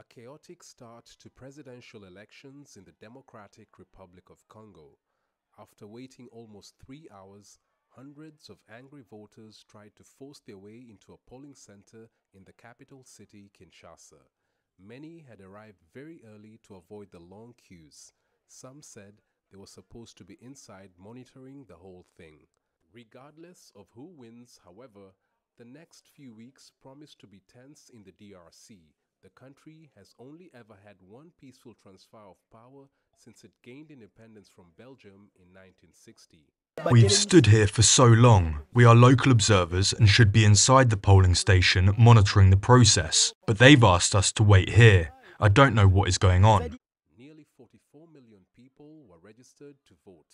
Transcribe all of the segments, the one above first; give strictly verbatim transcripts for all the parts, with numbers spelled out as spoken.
A chaotic start to presidential elections in the Democratic Republic of Congo. After waiting almost three hours, hundreds of angry voters tried to force their way into a polling center in the capital city, Kinshasa. Many had arrived very early to avoid the long queues. Some said they were supposed to be inside monitoring the whole thing. Regardless of who wins, however, the next few weeks promise to be tense in the D R C. The country has only ever had one peaceful transfer of power since it gained independence from Belgium in nineteen sixty. We've stood here for so long. We are local observers and should be inside the polling station monitoring the process. But they've asked us to wait here. I don't know what is going on. Nearly forty-four million people were registered to vote.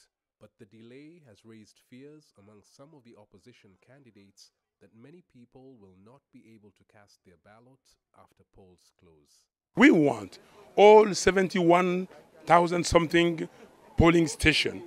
But the delay has raised fears among some of the opposition candidates that many people will not be able to cast their ballot after polls close. We want all seventy-one thousand something polling stations,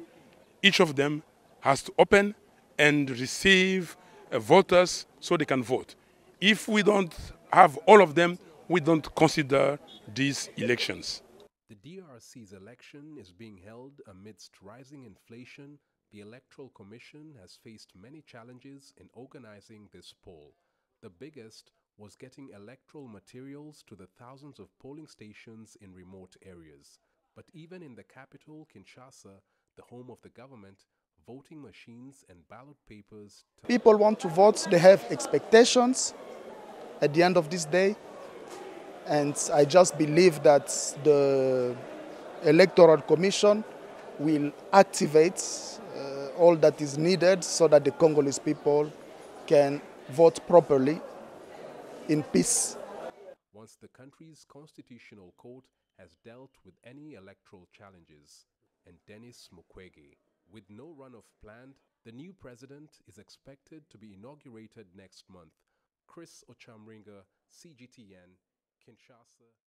each of them has to open and receive uh, voters so they can vote. If we don't have all of them, we don't consider these elections. The D R C's election is being held amidst rising inflation. The Electoral Commission has faced many challenges in organizing this poll. The biggest was getting electoral materials to the thousands of polling stations in remote areas. But even in the capital, Kinshasa, the home of the government, voting machines and ballot papers... People want to vote, they have expectations at the end of this day. And I just believe that the Electoral Commission will activate uh, all that is needed so that the Congolese people can vote properly in peace. Once the country's constitutional court has dealt with any electoral challenges, and Dennis Mukwege, with no runoff planned, the new president is expected to be inaugurated next month. Chris Ochamringa, C G T N, Kinshasa.